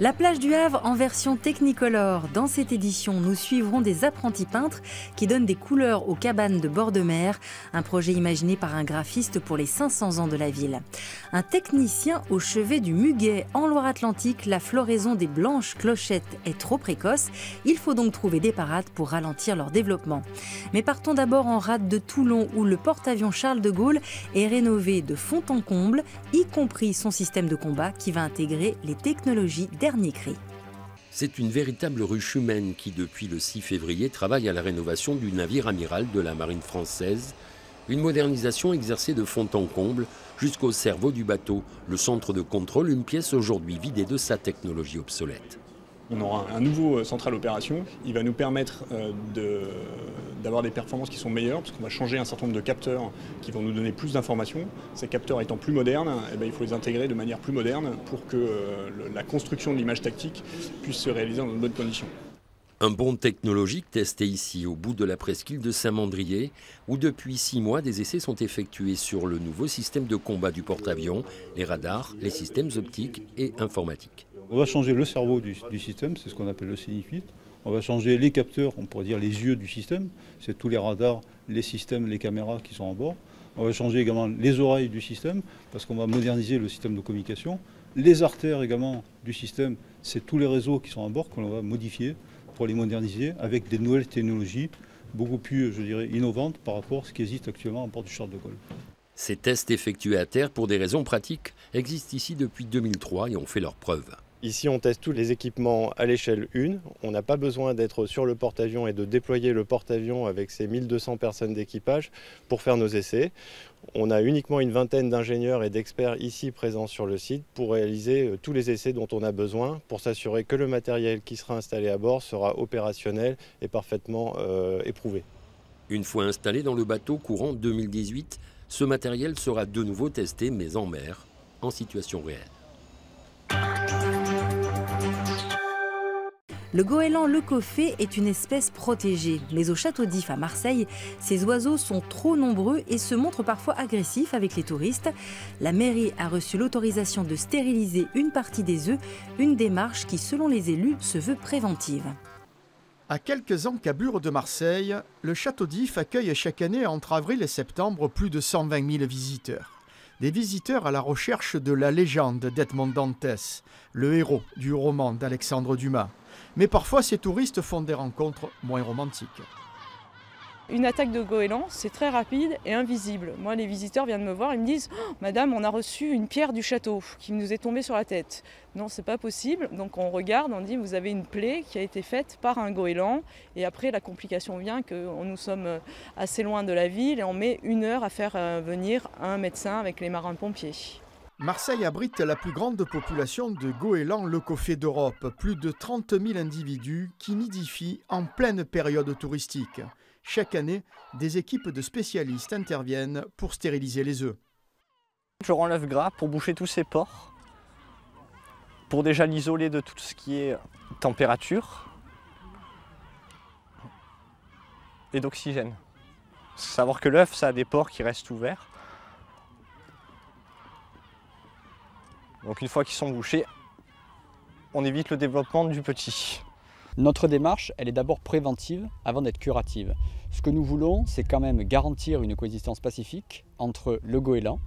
La plage du Havre en version technicolore. Dans cette édition, nous suivrons des apprentis peintres qui donnent des couleurs aux cabanes de bord de mer. Un projet imaginé par un graphiste pour les 500 ans de la ville. Un technicien au chevet du muguet. En Loire-Atlantique, la floraison des blanches clochettes est trop précoce. Il faut donc trouver des parades pour ralentir leur développement. Mais partons d'abord en rade de Toulon où le porte-avions Charles de Gaulle est rénové de fond en comble, y compris son système de combat qui va intégrer les technologies dernier cri. C'est une véritable ruche humaine qui, depuis le 6 février, travaille à la rénovation du navire amiral de la marine française. Une modernisation exercée de fond en comble jusqu'au cerveau du bateau, le centre de contrôle, une pièce aujourd'hui vidée de sa technologie obsolète. On aura un nouveau central opération. Il va nous permettre d'avoir des performances qui sont meilleures parce qu'on va changer un certain nombre de capteurs qui vont nous donner plus d'informations. Ces capteurs étant plus modernes, eh bien, il faut les intégrer de manière plus moderne pour que la construction de l'image tactique puisse se réaliser dans de bonnes conditions. Un bond technologique testé ici, au bout de la presqu'île de Saint-Mandrier, où depuis 6 mois, des essais sont effectués sur le nouveau système de combat du porte-avions, les radars, les systèmes optiques et informatiques. On va changer le cerveau du système, c'est ce qu'on appelle le CNI-8. On va changer les capteurs, on pourrait dire les yeux du système, c'est tous les radars, les systèmes, les caméras qui sont en bord. On va changer également les oreilles du système, parce qu'on va moderniser le système de communication. Les artères également du système, c'est tous les réseaux qui sont en bord qu'on va modifier pour les moderniser avec des nouvelles technologies beaucoup plus, je dirais, innovantes par rapport à ce qui existe actuellement à bord du Charles de Gaulle. Ces tests effectués à terre pour des raisons pratiques existent ici depuis 2003 et ont fait leurs preuves. Ici, on teste tous les équipements à l'échelle 1. On n'a pas besoin d'être sur le porte-avions et de déployer le porte-avions avec ses 1200 personnes d'équipage pour faire nos essais. On a uniquement une vingtaine d'ingénieurs et d'experts ici présents sur le site pour réaliser tous les essais dont on a besoin pour s'assurer que le matériel qui sera installé à bord sera opérationnel et parfaitement éprouvé. Une fois installé dans le bateau courant 2018, ce matériel sera de nouveau testé, mais en mer, en situation réelle. Le goéland leucophée est une espèce protégée, mais au château d'If à Marseille, ces oiseaux sont trop nombreux et se montrent parfois agressifs avec les touristes. La mairie a reçu l'autorisation de stériliser une partie des œufs, une démarche qui, selon les élus, se veut préventive. À quelques encablures de Marseille, le château d'If accueille chaque année entre avril et septembre plus de 120 000 visiteurs. Des visiteurs à la recherche de la légende d'Edmond Dantès, le héros du roman d'Alexandre Dumas. Mais parfois, ces touristes font des rencontres moins romantiques. Une attaque de goéland, c'est très rapide et invisible. Moi, les visiteurs viennent me voir, ils me disent oh, « Madame, on a reçu une pierre du château qui nous est tombée sur la tête. » Non, c'est pas possible. Donc on regarde, on dit « Vous avez une plaie qui a été faite par un goéland. » Et après, la complication vient que nous sommes assez loin de la ville et on met 1 heure à faire venir un médecin avec les marins-pompiers. Marseille abrite la plus grande population de goélands leucophées d'Europe, plus de 30 000 individus qui nidifient en pleine période touristique. Chaque année, des équipes de spécialistes interviennent pour stériliser les œufs. Je renlève gras pour boucher tous ces pores, pour déjà l'isoler de tout ce qui est température et d'oxygène. Savoir que l'œuf, ça a des pores qui restent ouverts. Donc une fois qu'ils sont bouchés, on évite le développement du petit. Notre démarche, elle est d'abord préventive avant d'être curative. Ce que nous voulons, c'est quand même garantir une coexistence pacifique entre le goéland,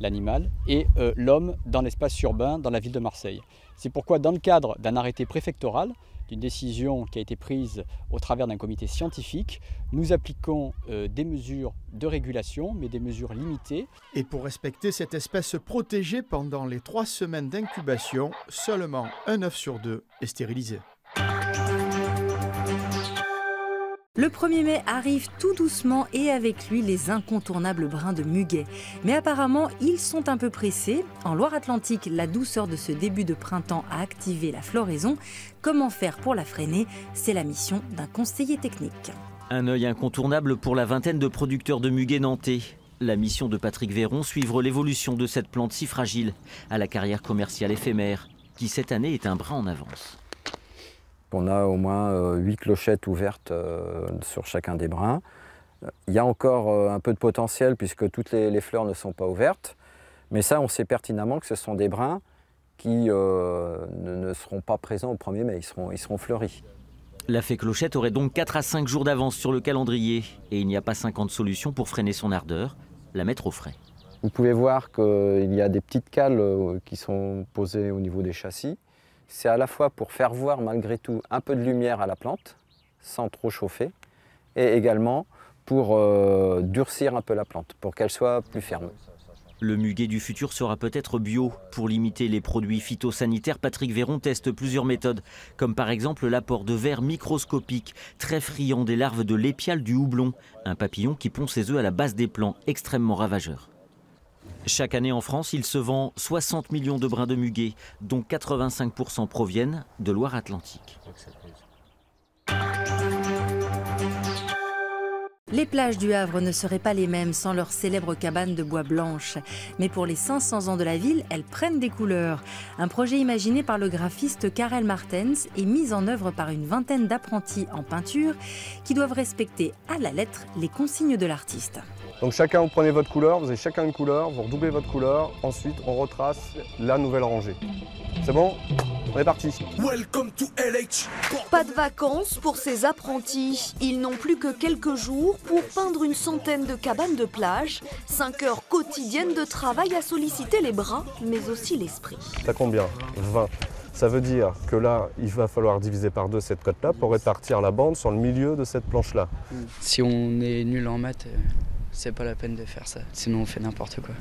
l'animal, et l'homme dans l'espace urbain, dans la ville de Marseille. C'est pourquoi dans le cadre d'un arrêté préfectoral, d'une décision qui a été prise au travers d'un comité scientifique, nous appliquons des mesures de régulation, mais des mesures limitées. Et pour respecter cette espèce protégée pendant les 3 semaines d'incubation, seulement un œuf sur 2 est stérilisé. Le 1er mai arrive tout doucement et avec lui les incontournables brins de muguet. Mais apparemment, ils sont un peu pressés. En Loire-Atlantique, la douceur de ce début de printemps a activé la floraison. Comment faire pour la freiner? C'est la mission d'un conseiller technique. Un œil incontournable pour la vingtaine de producteurs de muguet nantais. La mission de Patrick Véron, suivre l'évolution de cette plante si fragile à la carrière commerciale éphémère, qui cette année est un brin en avance. On a au moins 8 clochettes ouvertes sur chacun des brins. Il y a encore un peu de potentiel puisque toutes les fleurs ne sont pas ouvertes. Mais ça, on sait pertinemment que ce sont des brins qui ne seront pas présents au 1er mai, ils seront fleuris. La fée Clochette aurait donc 4 à 5 jours d'avance sur le calendrier et il n'y a pas 50 solutions pour freiner son ardeur, la mettre au frais. Vous pouvez voir qu'il y a des petites cales qui sont posées au niveau des châssis. C'est à la fois pour faire voir malgré tout un peu de lumière à la plante, sans trop chauffer, et également pour durcir un peu la plante, pour qu'elle soit plus ferme. Le muguet du futur sera peut-être bio. Pour limiter les produits phytosanitaires, Patrick Véron teste plusieurs méthodes, comme par exemple l'apport de vers microscopiques, très friands des larves de l'épial du houblon, un papillon qui pond ses œufs à la base des plants, extrêmement ravageur. Chaque année en France, il se vend 60 millions de brins de muguet, dont 85% proviennent de Loire-Atlantique. Les plages du Havre ne seraient pas les mêmes sans leurs célèbres cabanes de bois blanche. Mais pour les 500 ans de la ville, elles prennent des couleurs. Un projet imaginé par le graphiste Karel Martens et mis en œuvre par une vingtaine d'apprentis en peinture qui doivent respecter à la lettre les consignes de l'artiste. Donc chacun, vous prenez votre couleur, vous avez chacun une couleur, vous redoublez votre couleur, ensuite on retrace la nouvelle rangée. C'est bon ? On est parti. Pas de vacances pour ces apprentis. Ils n'ont plus que quelques jours pour peindre une centaine de cabanes de plage. 5 heures quotidiennes de travail à solliciter les bras, mais aussi l'esprit. T'as combien ? 20. Ça veut dire que là, il va falloir diviser par 2 cette cote-là pour répartir la bande sur le milieu de cette planche-là. Si on est nul en maths, c'est pas la peine de faire ça. Sinon, on fait n'importe quoi.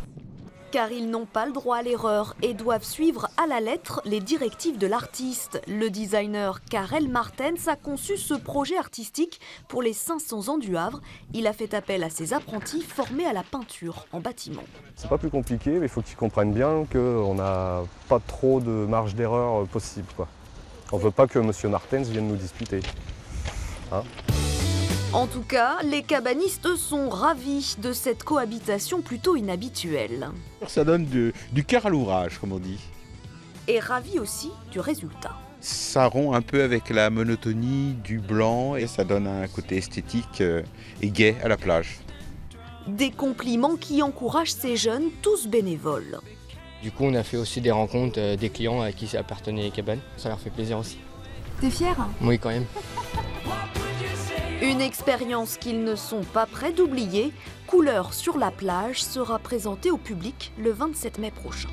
Car ils n'ont pas le droit à l'erreur et doivent suivre à la lettre les directives de l'artiste. Le designer Karel Martens a conçu ce projet artistique pour les 500 ans du Havre. Il a fait appel à ses apprentis formés à la peinture en bâtiment. C'est pas plus compliqué, mais il faut qu'ils comprennent bien qu'on n'a pas trop de marge d'erreur possible, quoi. On ne veut pas que M. Martens vienne nous disputer. Hein ? En tout cas, les cabanistes sont ravis de cette cohabitation plutôt inhabituelle. Ça donne du cœur à l'ouvrage, comme on dit. Et ravis aussi du résultat. Ça rompt un peu avec la monotonie du blanc et ça donne un côté esthétique et gai à la plage. Des compliments qui encouragent ces jeunes, tous bénévoles. Du coup, on a fait aussi des rencontres des clients à qui appartenaient les cabanes. Ça leur fait plaisir aussi. T'es fier? Oui, quand même. Une expérience qu'ils ne sont pas prêts d'oublier. Couleur sur la plage sera présentée au public le 27 mai prochain.